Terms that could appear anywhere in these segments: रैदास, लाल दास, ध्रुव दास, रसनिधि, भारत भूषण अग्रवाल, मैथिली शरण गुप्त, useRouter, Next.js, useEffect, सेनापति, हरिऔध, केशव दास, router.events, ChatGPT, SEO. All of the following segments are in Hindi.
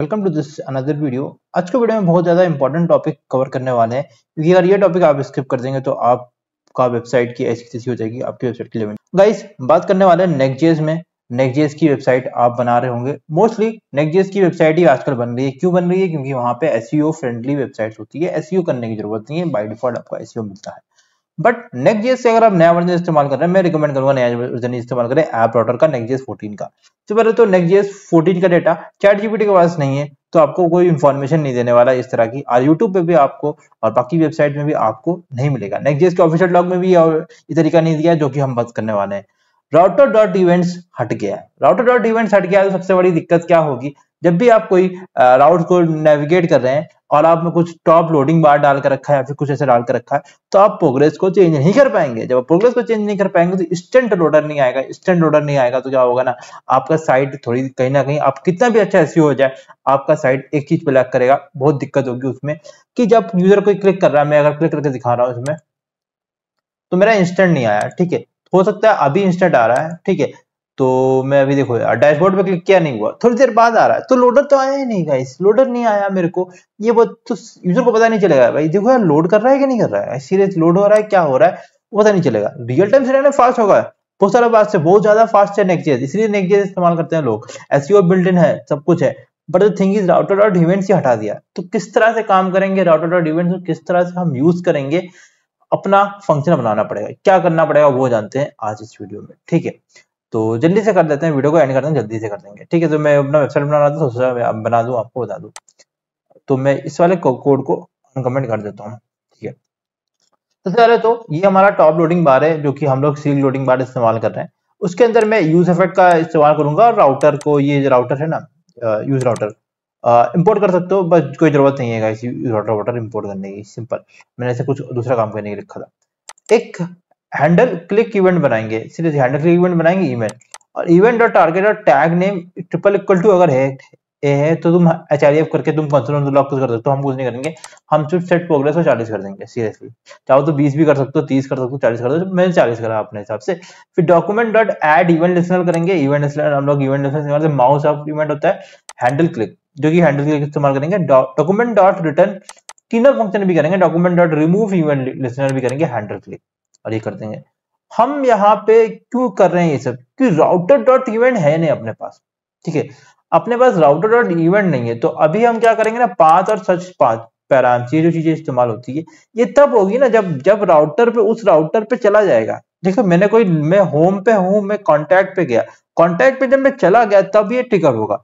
Welcome to this another video. आज के वीडियो में बहुत ज़्यादा इंपॉर्टेंट टॉपिक कवर करने वाले हैं, क्योंकि अगर ये टॉपिक आप स्किप कर देंगे तो आपका वेबसाइट की ऐसी स्थिति हो जाएगी, आपकी वेबसाइट की लेवल। गाइस, बात करने वाले हैं Next.js में। Next.js की वेबसाइट आप बना रहे होंगे, मोस्टली Next.js की वेबसाइट ही आजकल बन रही है। क्यों बन रही है? क्योंकि वहाँ पे SEO फ्रेंडली वेबसाइट होती है, SEO करने की जरूरत नहीं है, बाई डिफॉल्ट आपको SEO मिलता है। बट Next.js से अगर आप नया वर्जन इस्तेमाल कर रहे हैं, मैं रिकमेंड करूंगा नया वर्जन इस्तेमाल करें ऐप राउटर का, Next.js 14 का। तो पहले तो Next.js 14 का डेटा ChatGPT के पास नहीं है, तो आपको कोई इन्फॉर्मेशन नहीं देने वाला इस तरह की, और यूट्यूब पे भी आपको और बाकी वेबसाइट में भी आपको नहीं मिलेगा। Next.js के ऑफिशियल लॉग में भी ये तरीका नहीं दिया, जो कि हम बात करने वाले हैं। router.events हट गया है। router.events हट गया है तो सबसे बड़ी दिक्कत क्या होगी? जब भी आप कोई राउट को नेविगेट कर रहे हैं और आपने कुछ टॉप लोडिंग बार डाल कर रखा है या फिर कुछ ऐसे डाल कर रखा है, तो आप प्रोग्रेस को चेंज नहीं कर पाएंगे। जब आप प्रोग्रेस को चेंज नहीं कर पाएंगे तो इंस्टेंट लोडर नहीं आएगा। इंस्टेंट लोडर नहीं आएगा तो क्या होगा ना, आपका साइट थोड़ी कहीं ना कहीं, आप कितना भी अच्छा एसईओ हो जाए, आपका साइट एक चीज पे लैग करेगा। बहुत दिक्कत होगी उसमें कि जब यूजर कोई क्लिक कर रहा है, मैं अगर क्लिक करके दिखा रहा हूँ इसमें, तो मेरा इंस्टेंट नहीं आया। ठीक है, हो सकता है अभी इंस्टेंट आ रहा है। ठीक है, तो मैं अभी देखो यार डैशबोर्ड पे क्लिक किया, नहीं हुआ, थोड़ी देर बाद आ रहा है। तो लोडर तो आया ही नहीं गाइस, लोडर नहीं आया मेरे को। ये बहुत तो यूजर को पता नहीं चलेगा, भाई देखो यार लोड कर रहा है कि नहीं कर रहा है, सीरियस लोड हो रहा है क्या हो रहा है पता नहीं चलेगा। रियल टाइम से फास्ट होगा, बहुत सारा फास्ट से, बहुत ज्यादा फास्ट है Next.js, इसलिए Next.js इस्तेमाल करते हैं लोग। एसईओ बिल्ट इन है, सब कुछ है, but the thing is router.events से हटा दिया। तो किस तरह से काम करेंगे router.events को, किस तरह से हम यूज करेंगे, अपना फंक्शन बनाना पड़ेगा, क्या करना पड़ेगा वो जानते हैं आज इस वीडियो में। ठीक है, तो जल्दी से कर देते हैं, वीडियो को एंड करते हैं, जल्दी से कर देंगे। ठीक है, तो मैं अपना वेबसाइट बना रहा था, सोचा मैं बना दूं, आपको बता दूं। तो मैं इस वाले कोड को अनकमेंट कर देता हूं। ठीक है, सबसे पहले तो ये हमारा टॉप लोडिंग बार है, जो कि हम लोग सील लोडिंग बार इस्तेमाल कर रहे हैं। उसके अंदर मैं useEffect का इस्तेमाल करूंगा और राउटर को, ये राउटर है ना useRouter, इम्पोर्ट कर सकते हो, बस कोई जरूरत नहीं है इस router इम्पोर्ट करने की। सिंपल, मैंने ऐसे कुछ दूसरा काम करने के लिए रखा था। एक हैंडल क्लिक इवेंट बनाएंगे, सीधे हैंडल क्लिक इवेंट बनाएंगे इवेंट, और event dot target dot tag name triple equal to अगर है तो तुम href करके तुम कंसोल लॉक कुछ कर सकते हो। हम कुछ नहीं करेंगे, हम सिर्फ सेट प्रोग्रेस को 40 कर देंगे। सीरियसली चाहो तो 20 भी कर सकते हो, 30 कर सकते हो, 40 कर सकते हो, मैंने 40 करा अपने हिसाब से। फिर document dot add event listener करेंगे, इवेंट लिसनर हम लोग event listener mouse off event होता है हैंडल क्लिक, जो कि हैंडल क्लिक इस्तेमाल करेंगे। डॉक्यूमेंट डॉट रिटर्न तीनों फंक्शन भी करेंगे, document dot remove event listener भी करेंगे हैंडल क्लिक, और ये कर देंगे। हम यहाँ पे क्यों कर रहे हैं ये सब? कि राउटर डॉट इवेंट है नहीं अपने पास। ठीक है, अपने पास राउटर डॉट इवेंट नहीं है, तो अभी हम क्या करेंगे ना, पाथ और सर्च पाथ पैरामीटर, ये जो चीजें इस्तेमाल होती है, ये तब होगी ना जब राउटर पे, उस राउटर पे चला जाएगा। देखो मैंने कोई, मैं होम पे हूँ, मैं कॉन्टैक्ट पे गया, कॉन्टैक्ट पे जब मैं चला गया तब ये ट्रिगर होगा,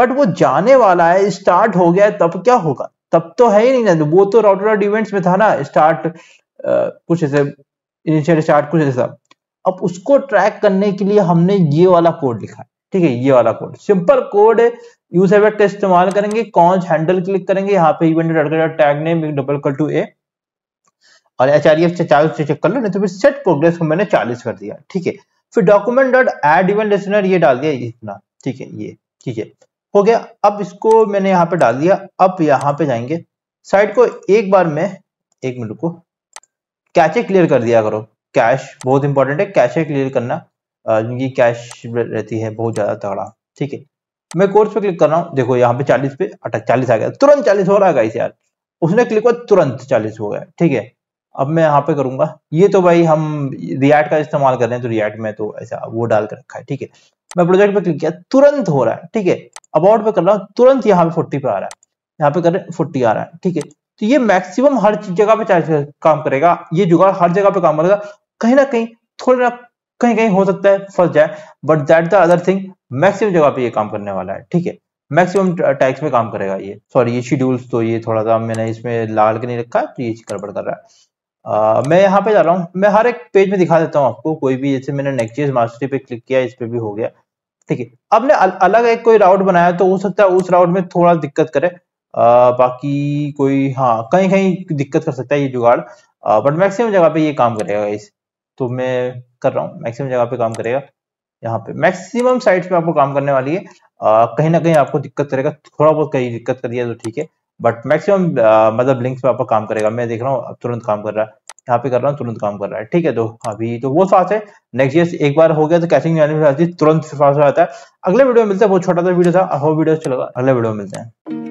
बट वो जाने वाला है, स्टार्ट हो गया, तब क्या होगा? तब तो है ही नहीं ना, वो तो राउटर डॉट इवेंट्स में था ना, स्टार्ट कुछ ऐसे इनिशियल स्टार्ट कुछ ऐसा। अब उसको ट्रैक करने के लिए हमने ये वाला कोड लिखा है। ठीक है, ये वाला कोड सिंपल कोड है, useEffect इस्तेमाल करेंगे, कॉन्स हैंडल क्लिक करेंगे, यहाँ पे event tag name double equal to A, और href 40 चेक कर लो, नहीं तो फिर सेट प्रोग्रेस को मैंने 40 कर दिया। ठीक है, फिर document dot add event listener ये डाल दिया इतना। ठीक है, ये ठीक है, हो गया। अब इसको मैंने यहाँ पे डाल दिया। अब यहाँ पे जाएंगे साइट को, एक बार में, एक मिनट को कैशे क्लियर कर दिया करो। कैश बहुत इंपॉर्टेंट है, कैशे क्लियर करना, क्योंकि कैश रहती है बहुत ज्यादा तगड़ा। ठीक है, मैं कोर्स पे क्लिक कर रहा हूँ, देखो यहाँ पे 40 पे अटक 40 आ गया, तुरंत 40 हो रहा है गाइस यार, उसने क्लिक किया तुरंत 40 हो गया। ठीक है, अब मैं यहाँ पे करूंगा ये, तो भाई हम रिएक्ट का इस्तेमाल कर रहे हैं, तो रिएक्ट में तो ऐसा वो डाल कर रखा है। ठीक है, मैं प्रोजेक्ट पे क्लिक किया, तुरंत हो रहा है। ठीक है, अबाउट पे कर रहा हूँ, तुरंत यहाँ पे 40 पे आ रहा है, यहाँ पे कर रहे 40 आ रहा है। ठीक है, तो ये मैक्सिमम हर जगह पे काम करेगा, ये जुगाड़ हर जगह पे काम करेगा। कहीं ना कहीं, थोड़ा कहीं कहीं हो सकता है फंस जाए, but that the other thing, maximum जगह पे ये काम करने वाला है। ठीक है, मैक्सिमम टैग्स में काम करेगा ये। सॉरी, ये शेड्यूल्स, तो ये थोड़ा सा मैंने इसमें लाल के नहीं रखा, तो ये गड़बड़ कर रहा है। मैं यहाँ पे जा रहा हूँ, मैं हर एक पेज में दिखा देता हूँ आपको, कोई भी, जैसे मैंने Next.js मास्टरी पे क्लिक किया, इस पे भी हो गया। ठीक है, अब ने अलग एक कोई राउट बनाया, तो हो सकता है उस राउट में थोड़ा दिक्कत करे, बाकी कोई, हाँ कहीं कहीं दिक्कत कर सकता है ये जुगाड़, बट मैक्सिमम जगह पे ये काम करेगा गाइस। तो मैं कर रहा हूँ, मैक्सिमम जगह पे काम करेगा, यहाँ पे मैक्सिमम साइट्स पे आपको काम करने वाली है। कहीं ना कहीं आपको दिक्कत करेगा, थोड़ा बहुत कहीं दिक्कत कर दिया तो ठीक है, बट मैक्सिमम मतलब लिंक्स पे आपको काम करेगा। मैं देख रहा हूँ, अब तुरंत काम कर रहा है, यहाँ पे कर रहा हूँ, तुरंत काम कर रहा है। ठीक है, तो अभी तो बहुत फास्ट है। Next.js एक बार हो गया तो कैशिंग तुरंत फास्ट हो जाता है। अगले वीडियो में मिलते हैं, बहुत छोटा सा वीडियो था, अगले वीडियो में मिलते हैं।